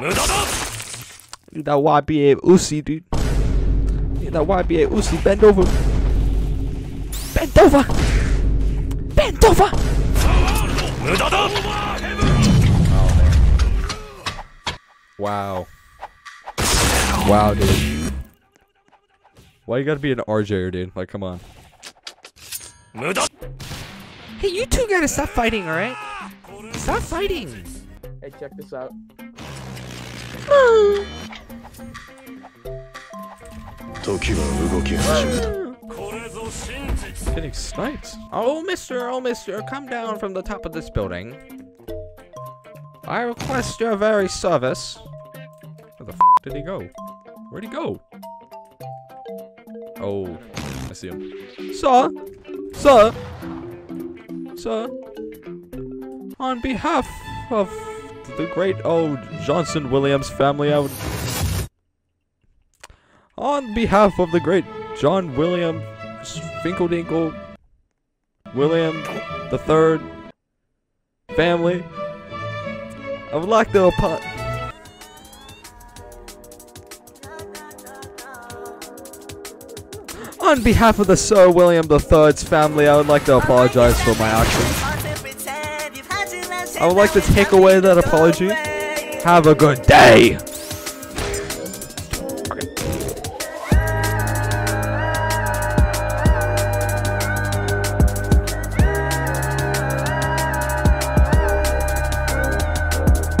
Look at that YBA Uzi, dude. Look at that YBA Uzi. Bend over. Bend over. Bend over. Oh, wow. Wow, dude. Why you gotta be an RJ, dude? Like, come on. Hey, you two gotta stop fighting, alright? Stop fighting! Hey, check this out. Getting sniped. Oh, mister, come down from the top of this building. I request your very service. Where the f did he go? Where'd he go? Oh, I see him. Sir, sir, sir. On behalf of the great old Johnson Williams family, on behalf of the great John William Finkledinkle William the Third family, I would like to on behalf of the Sir William the Third's family, I would like to apologize for my actions. I would like to take away that apology. Have a good day!